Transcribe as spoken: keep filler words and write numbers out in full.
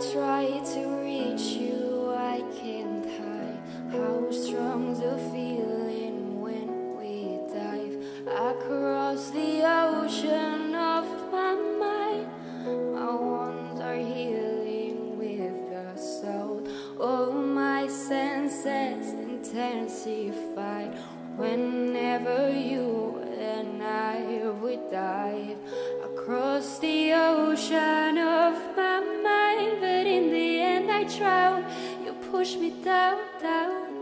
try to reach you, I can't hide how strong the feeling when we dive across the ocean of my mind. My wounds are healing with the soul. All my senses intensified whenever you and I would dive across the ocean of my mind. But in the end I drown, you push me down, down.